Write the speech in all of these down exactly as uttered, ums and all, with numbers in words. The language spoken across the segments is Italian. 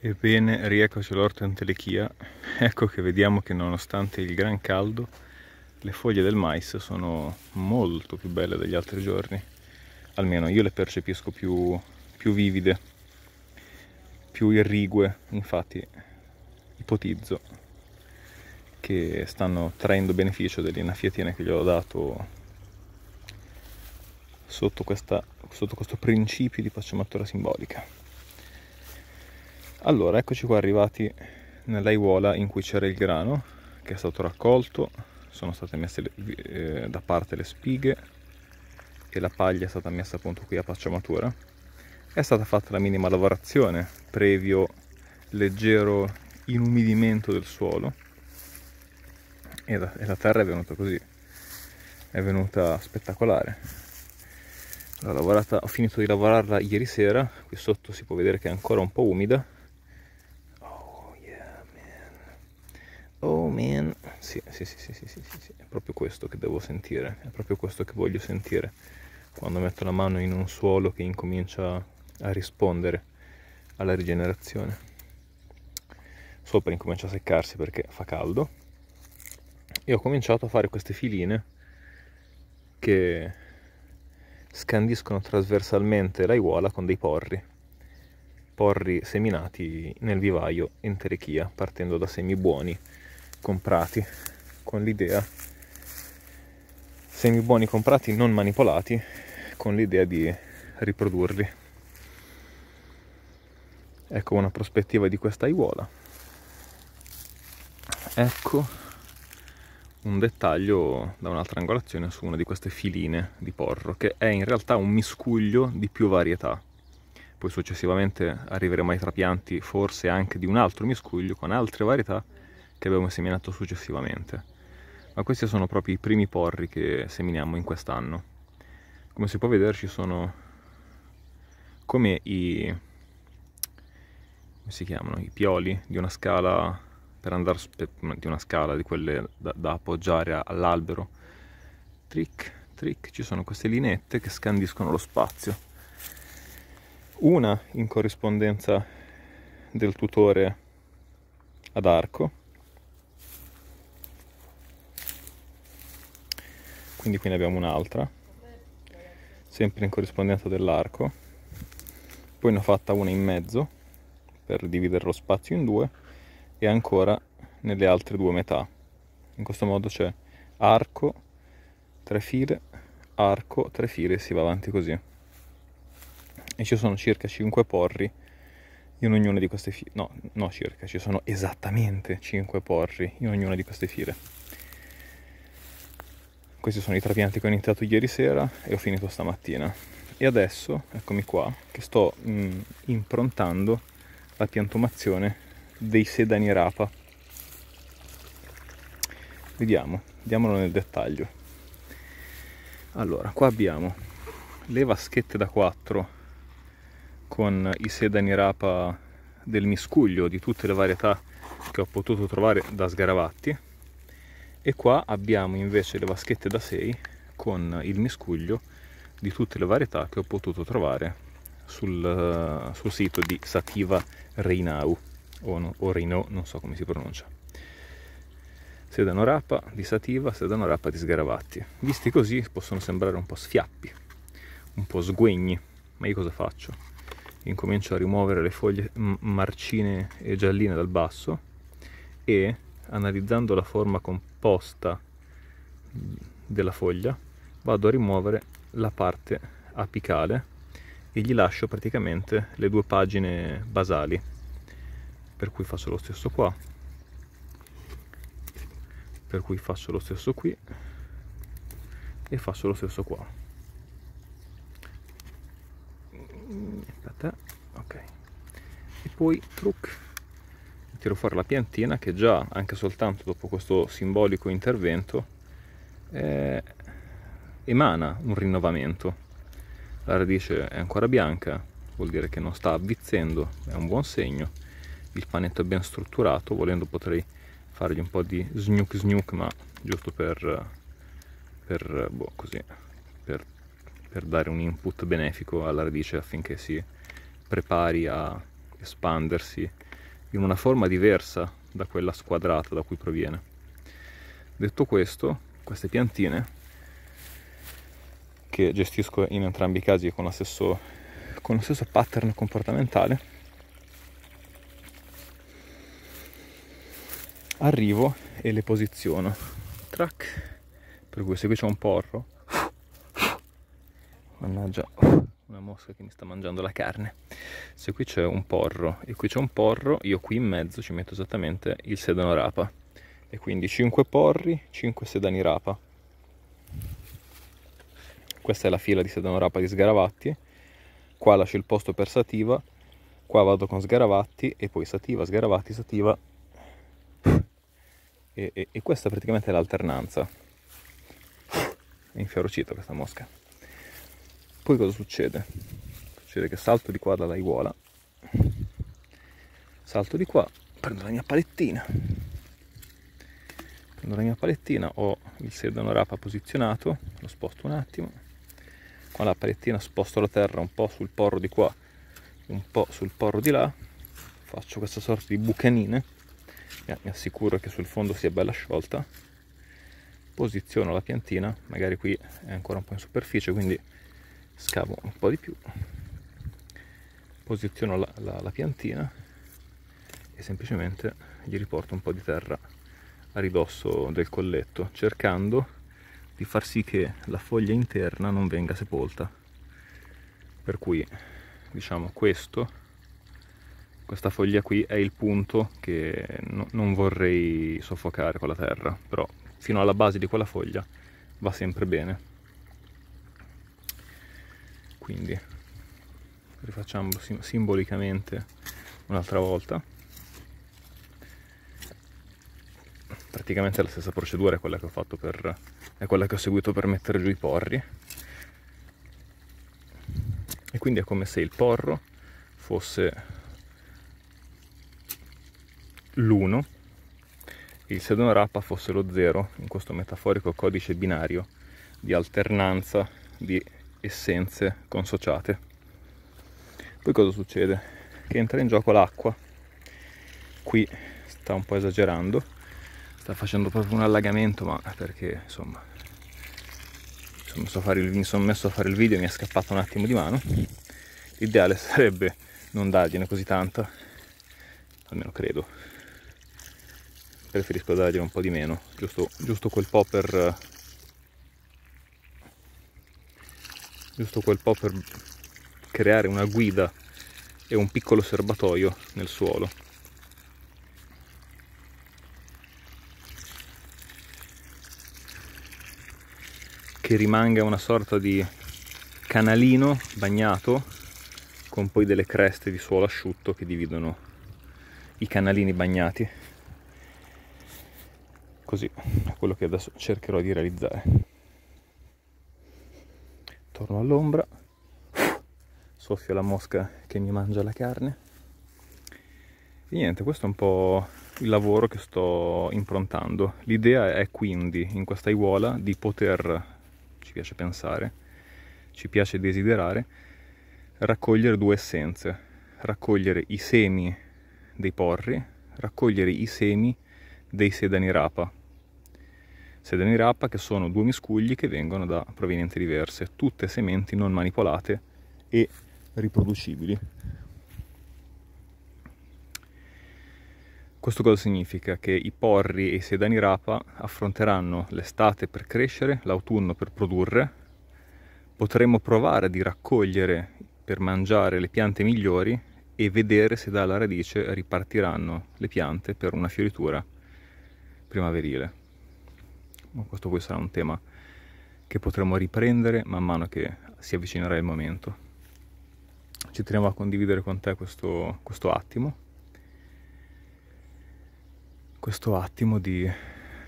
Ebbene, rieccoci all'orto Entelechia. Ecco che vediamo che nonostante il gran caldo le foglie del mais sono molto più belle degli altri giorni, almeno io le percepisco più, più vivide, più irrigue. Infatti ipotizzo che stanno traendo beneficio dell'innaffiatina che gli ho dato sotto, questa, sotto questo principio di pacciamatura simbolica. Allora, eccoci qua arrivati nell'aiuola in cui c'era il grano che è stato raccolto, sono state messe le, eh, da parte le spighe e la paglia è stata messa appunto qui a pacciamatura. È stata fatta la minima lavorazione, previo leggero inumidimento del suolo, e la, e la terra è venuta così, è venuta spettacolare. L'ho lavorata, ho finito di lavorarla ieri sera, qui sotto si può vedere che è ancora un po' umida. Oh yeah man, oh man, sì sì sì sì sì sì, sì. È proprio questo che devo sentire, è proprio questo che voglio sentire quando metto la mano in un suolo che incomincia a rispondere alla rigenerazione. Sopra incomincia a seccarsi perché fa caldo e ho cominciato a fare queste filine che scandiscono trasversalmente l'aiuola con dei porri, porri seminati nel vivaio Entelechia, partendo da semi buoni comprati, con l'idea, semi buoni comprati non manipolati, con l'idea di riprodurli. Ecco una prospettiva di questa aiuola, ecco un dettaglio da un'altra angolazione su una di queste filine di porro, che è in realtà un miscuglio di più varietà. Poi successivamente arriveremo ai trapianti forse anche di un altro miscuglio con altre varietà che abbiamo seminato successivamente, ma questi sono proprio i primi porri che seminiamo in quest'anno. Come si può vedere ci sono come i come si chiamano i pioli di una scala, per andare di una scala di quelle da, da appoggiare all'albero, trick, trick, ci sono queste lineette che scandiscono lo spazio, una in corrispondenza del tutore ad arco, quindi qui ne abbiamo un'altra sempre in corrispondenza dell'arco, poi ne ho fatta una in mezzo per dividere lo spazio in due e ancora nelle altre due metà. In questo modo c'è arco, tre file, arco, tre file e si va avanti così. E ci sono circa cinque porri in ognuna di queste file, no, no circa, ci sono esattamente cinque porri in ognuna di queste file. Questi sono i trapianti che ho iniziato ieri sera e ho finito stamattina. E adesso, eccomi qua, che sto mh, improntando la piantumazione dei sedani rapa. Vediamo, vediamolo nel dettaglio. Allora, qua abbiamo le vaschette da quattro con i sedani rapa del miscuglio di tutte le varietà che ho potuto trovare da Sgaravatti, e qua abbiamo invece le vaschette da sei con il miscuglio di tutte le varietà che ho potuto trovare sul, sul sito di Sativa Rheinau. O, no, o Rheinau, non so come si pronuncia. Sedano rapa di Sativa, sedano rapa di Sgaravatti. Visti così possono sembrare un po' sfiappi, un po' sguegni, ma io cosa faccio? Incomincio a rimuovere le foglie marcine e gialline dal basso e, analizzando la forma composta della foglia, vado a rimuovere la parte apicale e gli lascio praticamente le due pagine basali. Per cui faccio lo stesso qua, per cui faccio lo stesso qui e faccio lo stesso qua. Aspetta, ok. E poi truc, tiro fuori la piantina che già anche soltanto dopo questo simbolico intervento eh, emana un rinnovamento. La radice è ancora bianca, vuol dire che non sta avvizzendo, è un buon segno. Il panetto è ben strutturato, volendo potrei fargli un po' di snuc snuc, ma giusto per, per, boh, così, per, per dare un input benefico alla radice affinché si prepari a espandersi in una forma diversa da quella squadrata da cui proviene. Detto questo, queste piantine, che gestisco in entrambi i casi con lo stesso, con lo stesso pattern comportamentale, arrivo e le posiziono. Track. Per cui se qui c'è un porro, mannaggia, una mosca che mi sta mangiando la carne. Se qui c'è un porro e qui c'è un porro, io qui in mezzo ci metto esattamente il sedano rapa. E quindi cinque porri, cinque sedani rapa. Questa è la fila di sedano rapa di Sgaravatti. Qua lascio il posto per Sativa, qua vado con Sgaravatti e poi Sativa, Sgaravatti, Sativa. E, e, e questa praticamente è l'alternanza. È inferocita questa mosca. Poi cosa succede? Succede che salto di qua dalla iguala, salto di qua, prendo la mia palettina, prendo la mia palettina, ho il sedano rapa posizionato, lo sposto un attimo, con la palettina sposto la terra un po' sul porro di qua, un po' sul porro di là, faccio questa sorta di bucanine, mi assicuro che sul fondo sia bella sciolta, posiziono la piantina, magari qui è ancora un po' in superficie, quindi scavo un po' di più, posiziono la, la, la piantina e semplicemente gli riporto un po' di terra a ridosso del colletto, cercando di far sì che la foglia interna non venga sepolta. Per cui, diciamo, questo questa foglia qui è il punto che no, non vorrei soffocare con la terra, però fino alla base di quella foglia va sempre bene. Quindi rifacciamo sim simbolicamente un'altra volta. Praticamente la stessa procedura è quella che ho fatto per, è quella che ho seguito per mettere giù i porri. E quindi è come se il porro fosse l'uno, il sedano rapa fosse lo zero, in questo metaforico codice binario di alternanza di essenze consociate. Poi cosa succede? Che entra in gioco l'acqua. Qui sta un po' esagerando, sta facendo proprio un allagamento, ma perché insomma mi sono messo a fare il video e mi è scappato un attimo di mano. L'ideale sarebbe non dargliene così tanta, almeno credo. Preferisco dargliene un po' di meno, giusto, giusto quel po' per giusto quel po' per creare una guida e un piccolo serbatoio nel suolo. Che rimanga una sorta di canalino bagnato con poi delle creste di suolo asciutto che dividono i canalini bagnati. Così è quello che adesso cercherò di realizzare. Torno all'ombra, soffio la mosca che mi mangia la carne. E niente, questo è un po' il lavoro che sto improntando. L'idea è quindi, in questa aiuola, di poter, ci piace pensare, ci piace desiderare, raccogliere due essenze. Raccogliere i semi dei porri, raccogliere i semi dei sedani rapa. Sedani rapa che sono due miscugli che vengono da provenienze diverse, tutte sementi non manipolate e riproducibili. Questo cosa significa? Che i porri e i sedani rapa affronteranno l'estate per crescere, l'autunno per produrre. Potremo provare di raccogliere per mangiare le piante migliori e vedere se dalla radice ripartiranno le piante per una fioritura primaverile. Questo poi sarà un tema che potremo riprendere man mano che si avvicinerà il momento. Ci teniamo a condividere con te questo, questo attimo, questo attimo di,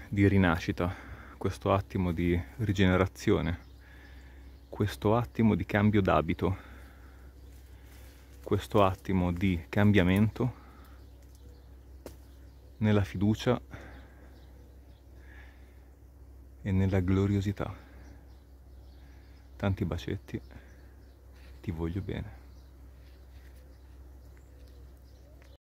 di rinascita, questo attimo di rigenerazione, questo attimo di cambio d'abito, questo attimo di cambiamento nella fiducia e nella gloriosità. Tanti bacetti, ti voglio bene.